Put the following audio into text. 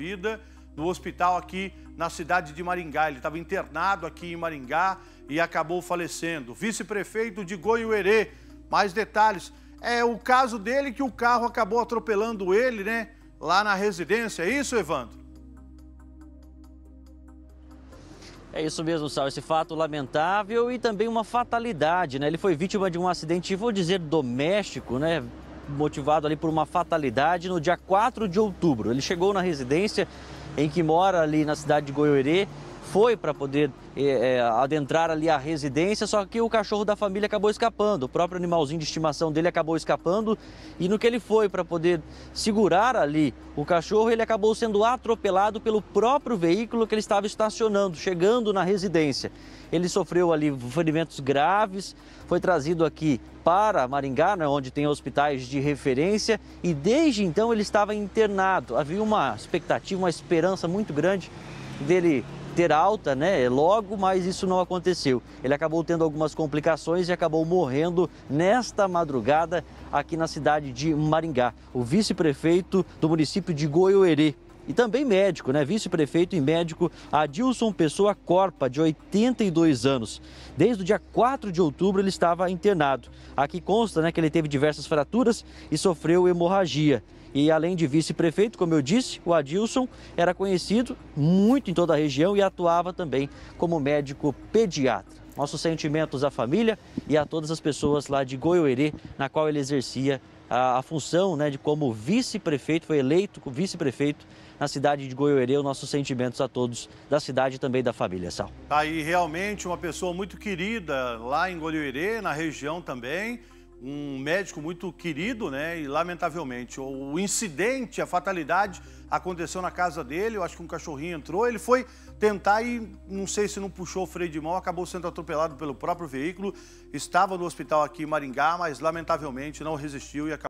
vida no hospital aqui na cidade de Maringá. Ele estava internado aqui em Maringá e acabou falecendo. Vice-prefeito de Goioerê, mais detalhes. É o caso dele que o carro acabou atropelando ele, né? Lá na residência, é isso, Evandro? É isso mesmo, Sal, esse fato lamentável e também uma fatalidade, né? Ele foi vítima de um acidente, vou dizer, doméstico, né? Motivado ali por uma fatalidade no dia 4 de outubro. Ele chegou na residência em que mora ali na cidade de Goioerê, foi para poder adentrar ali a residência, só que o cachorro da família acabou escapando, o próprio animalzinho de estimação dele acabou escapando, e no que ele foi para poder segurar ali o cachorro, ele acabou sendo atropelado pelo próprio veículo que ele estava estacionando, chegando na residência. Ele sofreu ali ferimentos graves, foi trazido aqui para Maringá, né, onde tem hospitais de referência, e desde então ele estava internado. Havia uma expectativa, uma esperança muito grande dele ter alta, né, logo, mas isso não aconteceu. Ele acabou tendo algumas complicações e acabou morrendo nesta madrugada aqui na cidade de Maringá. O vice-prefeito do município de Goioerê e também médico, né, vice-prefeito e médico Adilson Pessoa Corpa, de 82 anos. Desde o dia 4 de outubro ele estava internado. Aqui consta, né, que ele teve diversas fraturas e sofreu hemorragia. E além de vice-prefeito, como eu disse, o Adilson era conhecido muito em toda a região e atuava também como médico pediatra. Nossos sentimentos à família e a todas as pessoas lá de Goioerê, na qual ele exercia a função, né, de como vice-prefeito, foi eleito vice-prefeito na cidade de Goioerê. Os nossos sentimentos a todos da cidade e também da família, Sal. Aí realmente uma pessoa muito querida lá em Goioerê, na região também. Um médico muito querido, né? E lamentavelmente o incidente, a fatalidade aconteceu na casa dele. Eu acho que um cachorrinho entrou, ele foi tentar e não sei se não puxou o freio de mão, acabou sendo atropelado pelo próprio veículo. Estava no hospital aqui em Maringá, mas lamentavelmente não resistiu e acabou.